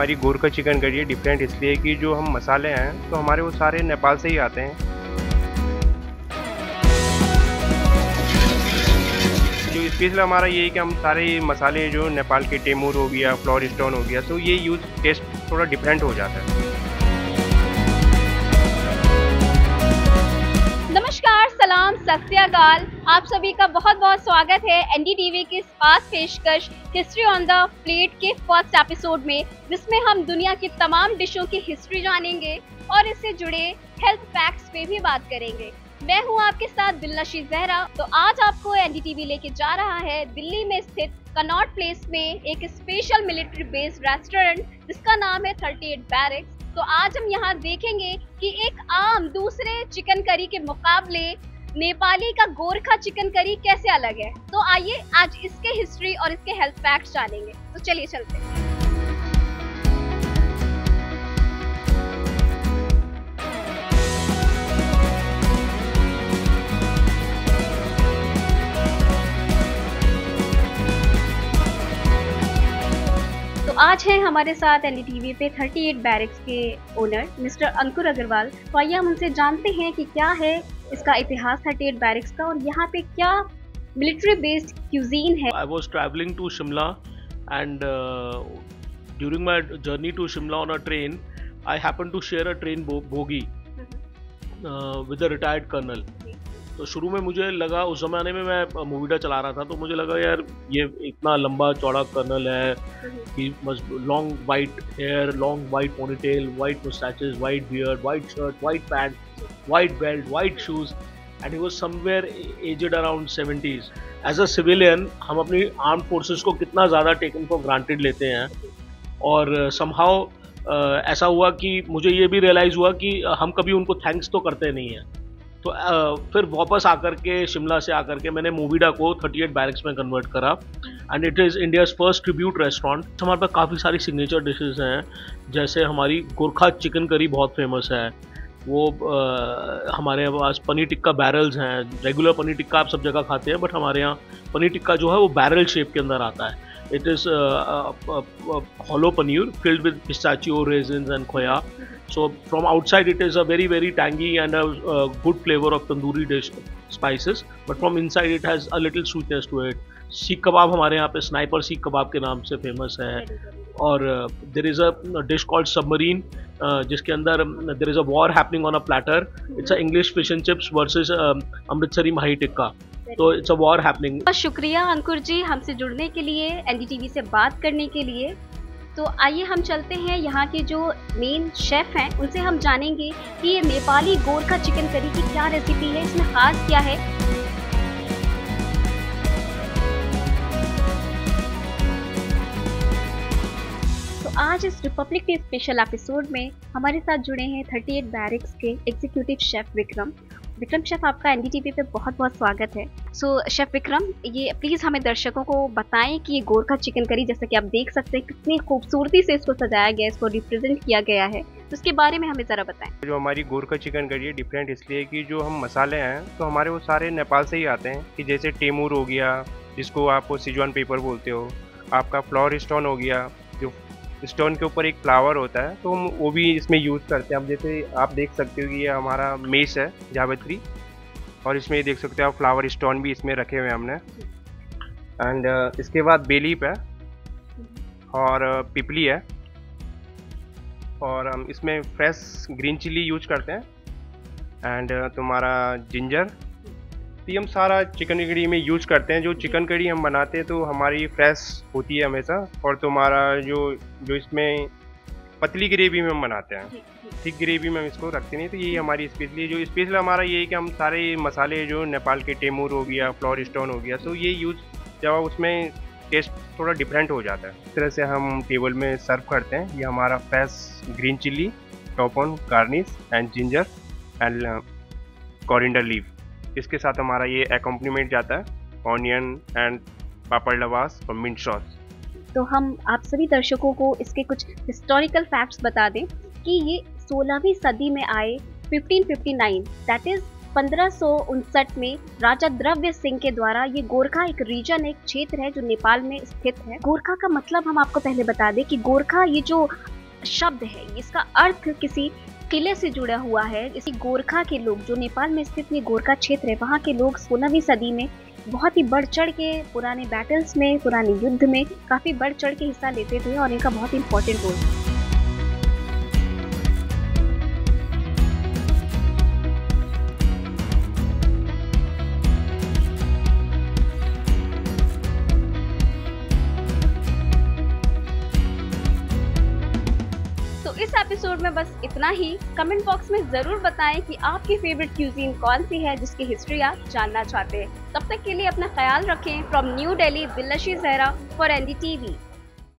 हमारी गोरखा चिकन कड़ी डिफरेंट इसलिए कि जो हम मसाले हैं तो हमारे वो सारे नेपाल से ही आते हैं। जो स्पेशल हमारा ये है कि हम सारे मसाले जो नेपाल के टेमूर हो गया, फ्लोर स्टोन हो गया, तो ये यूज़ टेस्ट थोड़ा डिफरेंट हो जाता है। नमस्कार, सलाम, सत्याकाल, आप सभी का बहुत बहुत स्वागत है एनडीटीवी की इस खास पेशकश हिस्ट्री ऑन द प्लेट के फर्स्ट एपिसोड में, जिसमें हम दुनिया की तमाम डिशों की हिस्ट्री जानेंगे और इससे जुड़े हेल्थ फैक्ट्स पे भी बात करेंगे। मैं हूँ आपके साथ दिलनशी जहरा। तो आज आपको एनडीटीवी लेके जा रहा है दिल्ली में स्थित कनॉट प्लेस में एक स्पेशल मिलिट्री बेस्ड रेस्टोरेंट जिसका नाम है 38 बैरक्स। तो आज हम यहाँ देखेंगे कि एक आम दूसरे चिकन करी के मुकाबले नेपाली का गोरखा चिकन करी कैसे अलग है। तो आइए आज इसके हिस्ट्री और इसके हेल्थ फैक्ट्स जानेंगे। तो चलिए चलते हैं। आज हैं हमारे साथ एनडीटीवी पे 38 बैरक्स के ओनर मिस्टर अंकुर अग्रवाल। तो आइए हम उनसे जानते हैं कि क्या है इसका इतिहास 38 बैरक्स का और यहाँ पे क्या मिलिट्री बेस्ड क्यूजीन है। I was travelling to Shimla and during my journey to Shimla on a train I happen to share a train bogie with a retired colonel. तो शुरू में मुझे लगा, उस ज़माने में मैं मोविडा चला रहा था, तो मुझे लगा यार ये इतना लंबा चौड़ा कर्नल है कि long white hair, long white ponytail, white moustaches, white beard, white shirt, white pant, white belt, white shoes and he was somewhere aged around 70s। As a civilian हम अपनी आर्म फोर्सेस को कितना ज़्यादा taken for granted लेते हैं और somehow ऐसा हुआ कि मुझे ये भी रियलाइज़ हुआ कि हम कभी उनको थैंक्स तो करते नहीं हैं। तो फिर वापस आकर के शिमला से आकर के मैंने मोविडा को 38 बैरक्स में कन्वर्ट करा and it is India's first tribute restaurant. हमारे पास काफ़ी सारी सिग्नेचर डिशेज़ हैं, जैसे हमारी गोरखा चिकन करी बहुत फेमस है, वो हमारे पास पनीर टिक्का बैरल्स हैं। रेगुलर पनीर टिक्का आप सब जगह खाते हैं, बट हमारे यहाँ पनीर टिक्का जो है वो बैरल शेप के अंदर आता है। It is hollow paneer filled with pistachio, raisins and khoya. So from outside it is a very, very tangy and a good flavor of tandoori dish spices, but from inside it has a little sweetness to it. Sikh kebab हमारे यहाँ पे sniper सीख कबाब के नाम से famous है और there is a dish called submarine जिसके अंदर there is a war happening on a platter. It's a English fish and chips versus Amritsari mahi tikka. तो इट्स अ वॉर हैपनिंग। शुक्रिया अंकुर जी हमसे जुड़ने के लिए, एनडीटीवी से बात करने के लिए। तो आइए हम चलते हैं यहाँ के जो मेन शेफ़ हैं उनसे हम जानेंगे कि ये नेपाली गोरखा चिकन करी की क्या रेसिपी है, इसमें खास क्या है। तो आज इस रिपब्लिक डे स्पेशल एपिसोड में हमारे साथ जुड़े हैं 38 बैरक्स के executive chef Vikram. Vikram chef, आपका एनडीटीवी पे बहुत बहुत स्वागत है। सो शेफ़ विक्रम, ये प्लीज़ हमें दर्शकों को बताएं कि ये गोरखा चिकन करी, जैसा कि आप देख सकते हैं कितनी खूबसूरती से इसको सजाया गया है, इसको रिप्रेजेंट किया गया है, तो उसके बारे में हमें ज़रा बताएं। जो हमारी गोरखा चिकन करी है डिफरेंट इसलिए कि जो हम मसाले हैं तो हमारे वो सारे नेपाल से ही आते हैं, कि जैसे टेमूर हो गया जिसको आप सिजवान पेपर बोलते हो, आपका फ्लोर स्टोन हो गया, जो स्टोन के ऊपर एक फ्लावर होता है तो हम वो भी इसमें यूज़ करते हैं। अब जैसे आप देख सकते हो कि ये हमारा मेस है जावित्री, और इसमें ये देख सकते हो आप फ्लावर स्टोन भी इसमें रखे हुए हैं हमने। एंड इसके बाद बेलीप है और पिपली है, और हम इसमें फ्रेश ग्रीन चिली यूज करते हैं एंड तुम्हारा जिंजर। तो हम सारा चिकन कड़ी में यूज करते हैं। जो चिकन कड़ी हम बनाते हैं तो हमारी फ्रेश होती है हमेशा, और तुम्हारा जो इसमें पतली ग्रेवी में हम बनाते हैं, थिक ग्रेवी में हम इसको रखते नहीं। तो यही हमारी स्पेशली जो स्पेशल हमारा ये है कि हम सारे मसाले जो नेपाल के टेमूर हो गया, फ्लोर स्टोन हो गया, तो ये यूज जब उसमें टेस्ट थोड़ा डिफरेंट हो जाता है। इस तरह से हम टेबल में सर्व करते हैं। ये हमारा fresh green chilli top on garnish and ginger and coriander leaf. इसके साथ हमारा ये अकॉम्पनीमेंट जाता है ऑनियन एंड पापड़ लवास और मिंट सॉस। तो हम आप सभी दर्शकों को इसके कुछ हिस्टोरिकल फैक्ट्स बता दें कि ये 16वीं सदी में आए 1559, दैट इज़ 1559 में राजा द्रव्य सिंह के द्वारा ये गोरखा एक रीजन, एक क्षेत्र है जो नेपाल में स्थित है। गोरखा का मतलब हम आपको पहले बता दें कि गोरखा ये जो शब्द है इसका अर्थ किसी किले से जुड़ा हुआ है। इसी गोरखा के लोग जो नेपाल में स्थित ये गोरखा क्षेत्र है वहाँ के लोग 16वीं सदी में बहुत ही बढ़ चढ़ के पुराने बैटल्स में, पुराने युद्ध में काफ़ी बढ़ चढ़ के हिस्सा लेते थे और इनका बहुत इंपॉर्टेंट रोल है। इस एपिसोड में बस इतना ही। कमेंट बॉक्स में जरूर बताएं कि आपकी फेवरेट क्यूजीन कौन सी है जिसकी हिस्ट्री आप जानना चाहते हैं। तब तक के लिए अपना ख्याल रखें। From New Delhi, Dilnashi Zahra for NDTV।